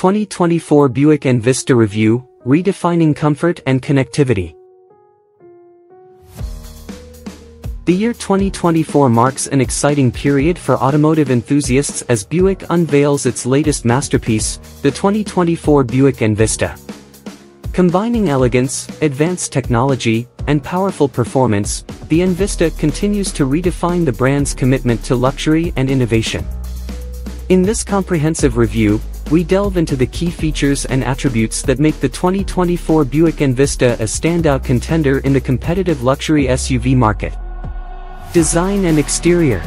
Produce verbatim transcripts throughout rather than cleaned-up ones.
twenty twenty-four Buick Envista Review, Redefining Comfort and Connectivity. The year twenty twenty-four marks an exciting period for automotive enthusiasts as Buick unveils its latest masterpiece, the twenty twenty-four Buick Envista. Combining elegance, advanced technology, and powerful performance, the Envista continues to redefine the brand's commitment to luxury and innovation. In this comprehensive review, we delve into the key features and attributes that make the twenty twenty-four Buick Envista a standout contender in the competitive luxury S U V market. Design and exterior.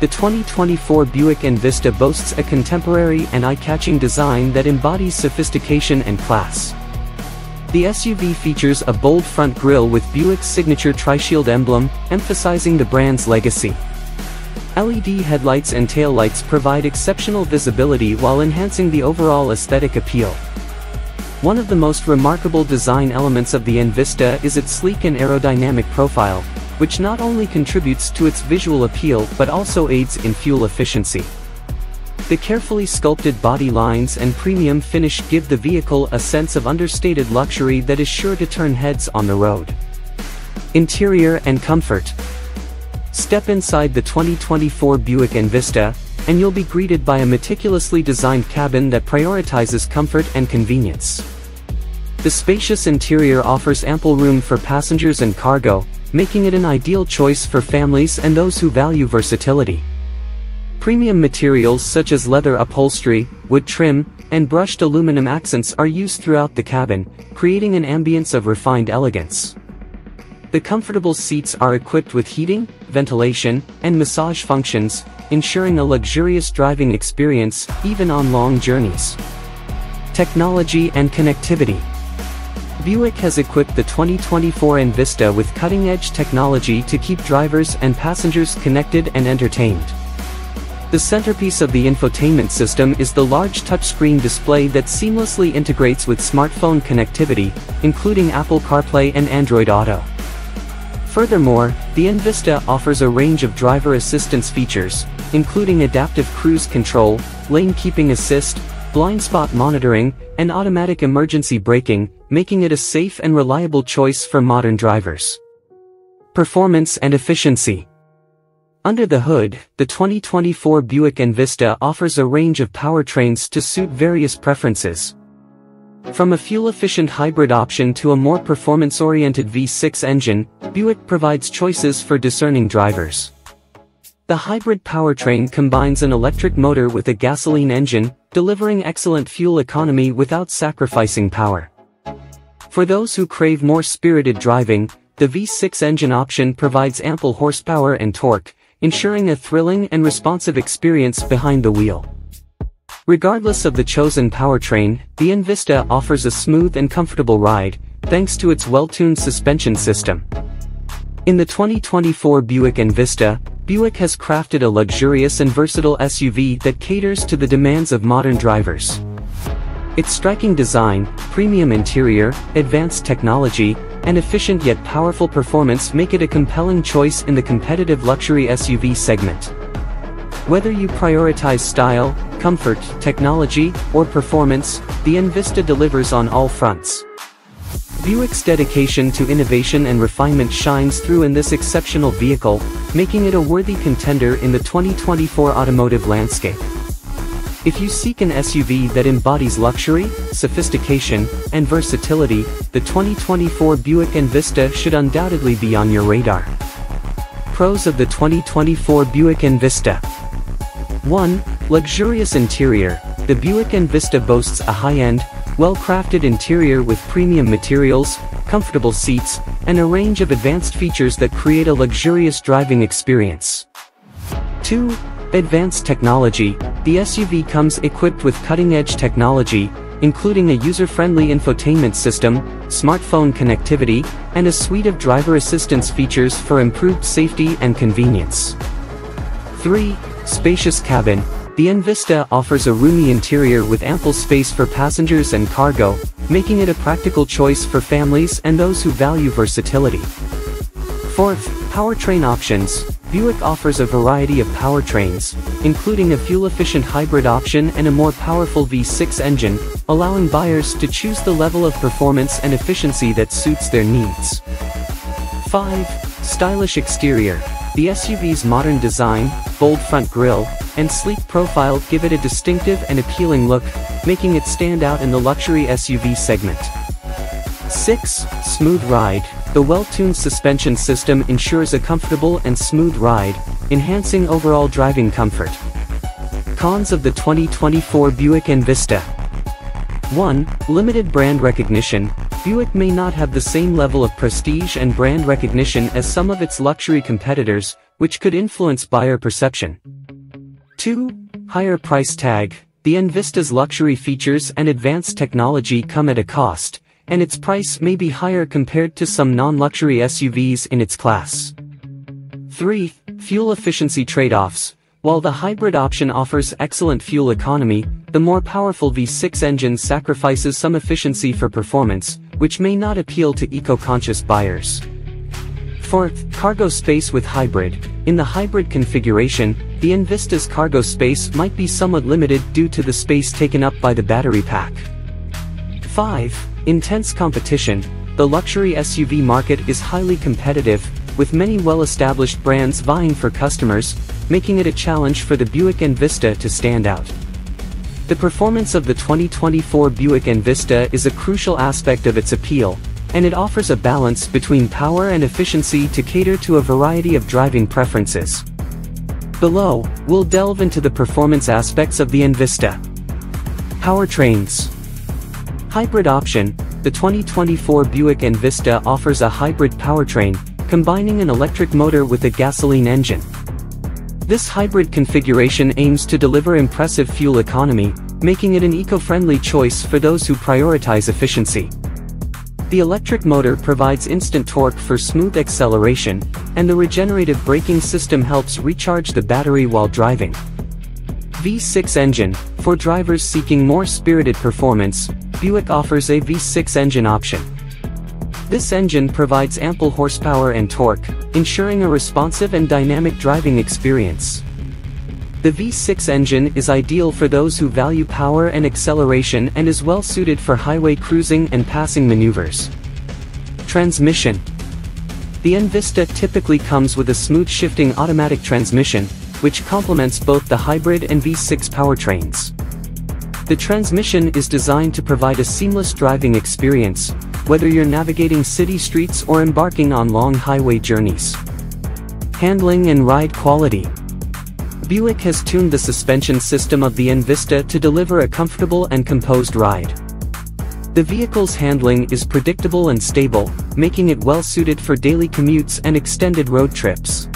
The twenty twenty-four Buick Envista boasts a contemporary and eye-catching design that embodies sophistication and class. The S U V features a bold front grille with Buick's signature tri-shield emblem, emphasizing the brand's legacy. L E D headlights and taillights provide exceptional visibility while enhancing the overall aesthetic appeal. One of the most remarkable design elements of the Envista is its sleek and aerodynamic profile, which not only contributes to its visual appeal but also aids in fuel efficiency. The carefully sculpted body lines and premium finish give the vehicle a sense of understated luxury that is sure to turn heads on the road. Interior and comfort. Step inside the twenty twenty-four Buick Envista, and you'll be greeted by a meticulously designed cabin that prioritizes comfort and convenience. The spacious interior offers ample room for passengers and cargo, making it an ideal choice for families and those who value versatility. Premium materials such as leather upholstery, wood trim, and brushed aluminum accents are used throughout the cabin, creating an ambience of refined elegance. The comfortable seats are equipped with heating, ventilation, and massage functions, ensuring a luxurious driving experience, even on long journeys. Technology and connectivity. Buick has equipped the twenty twenty-four Envista with cutting-edge technology to keep drivers and passengers connected and entertained. The centerpiece of the infotainment system is the large touchscreen display that seamlessly integrates with smartphone connectivity, including Apple CarPlay and Android Auto. Furthermore, the Envista offers a range of driver assistance features, including adaptive cruise control, lane keeping assist, blind spot monitoring, and automatic emergency braking, making it a safe and reliable choice for modern drivers. Performance and efficiency. Under the hood, the twenty twenty-four Buick Envista offers a range of powertrains to suit various preferences. From a fuel-efficient hybrid option to a more performance-oriented V six engine, Buick provides choices for discerning drivers. The hybrid powertrain combines an electric motor with a gasoline engine, delivering excellent fuel economy without sacrificing power. For those who crave more spirited driving, the V six engine option provides ample horsepower and torque, ensuring a thrilling and responsive experience behind the wheel. Regardless of the chosen powertrain, the Envista offers a smooth and comfortable ride, thanks to its well-tuned suspension system. In the twenty twenty-four Buick Envista, Buick has crafted a luxurious and versatile S U V that caters to the demands of modern drivers. Its striking design, premium interior, advanced technology, and efficient yet powerful performance make it a compelling choice in the competitive luxury S U V segment. Whether you prioritize style, comfort, technology, or performance, the Envista delivers on all fronts. Buick's dedication to innovation and refinement shines through in this exceptional vehicle, making it a worthy contender in the twenty twenty-four automotive landscape. If you seek an S U V that embodies luxury, sophistication, and versatility, the twenty twenty-four Buick Envista should undoubtedly be on your radar. Pros of the twenty twenty-four Buick Envista. one. Luxurious interior. The Buick Envista boasts a high-end, well-crafted interior with premium materials, comfortable seats, and a range of advanced features that create a luxurious driving experience. two. Advanced technology. The S U V comes equipped with cutting-edge technology, including a user-friendly infotainment system, smartphone connectivity, and a suite of driver assistance features for improved safety and convenience. three. Spacious cabin. The Envista offers a roomy interior with ample space for passengers and cargo, making it a practical choice for families and those who value versatility. Fourth, powertrain options. Buick offers a variety of powertrains, including a fuel-efficient hybrid option and a more powerful V six engine, allowing buyers to choose the level of performance and efficiency that suits their needs. five. Stylish exterior. The S U V's modern design, bold front grille, and sleek profile give it a distinctive and appealing look, making it stand out in the luxury S U V segment. six. Smooth ride. The well-tuned suspension system ensures a comfortable and smooth ride, enhancing overall driving comfort. Cons of the twenty twenty-four Buick Envista. one. Limited brand recognition. Buick may not have the same level of prestige and brand recognition as some of its luxury competitors, which could influence buyer perception. two. Higher price tag. The Envista's luxury features and advanced technology come at a cost, and its price may be higher compared to some non-luxury S U Vs in its class. three. Fuel efficiency trade-offs. While the hybrid option offers excellent fuel economy, the more powerful V six engine sacrifices some efficiency for performance, which may not appeal to eco-conscious buyers. Fourth, cargo space with hybrid. In the hybrid configuration, the Envista's cargo space might be somewhat limited due to the space taken up by the battery pack. five. Intense competition. The luxury S U V market is highly competitive, with many well-established brands vying for customers, making it a challenge for the Buick Envista to stand out. The performance of the twenty twenty-four Buick Envista is a crucial aspect of its appeal, and it offers a balance between power and efficiency to cater to a variety of driving preferences. Below, we'll delve into the performance aspects of the Envista. Powertrains. Hybrid option. The twenty twenty-four Buick Envista offers a hybrid powertrain, combining an electric motor with a gasoline engine. This hybrid configuration aims to deliver impressive fuel economy, making it an eco-friendly choice for those who prioritize efficiency. The electric motor provides instant torque for smooth acceleration, and the regenerative braking system helps recharge the battery while driving. V six engine. For drivers seeking more spirited performance, Buick offers a V six engine option. This engine provides ample horsepower and torque, ensuring a responsive and dynamic driving experience. The V six engine is ideal for those who value power and acceleration and is well suited for highway cruising and passing maneuvers. Transmission. The Envista typically comes with a smooth shifting automatic transmission, which complements both the hybrid and V six powertrains. The transmission is designed to provide a seamless driving experience, whether you're navigating city streets or embarking on long highway journeys. Handling and ride quality. Buick has tuned the suspension system of the Envista to deliver a comfortable and composed ride. The vehicle's handling is predictable and stable, making it well suited for daily commutes and extended road trips.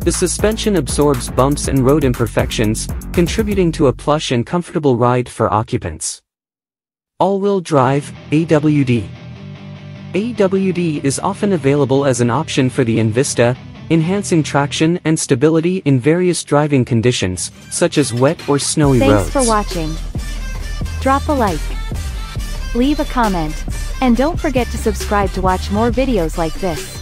The suspension absorbs bumps and road imperfections, contributing to a plush and comfortable ride for occupants. All-wheel drive, A W D. A W D is often available as an option for the Envista, enhancing traction and stability in various driving conditions, such as wet or snowy roads. Thanks for watching. Drop a like, leave a comment, and don't forget to subscribe to watch more videos like this.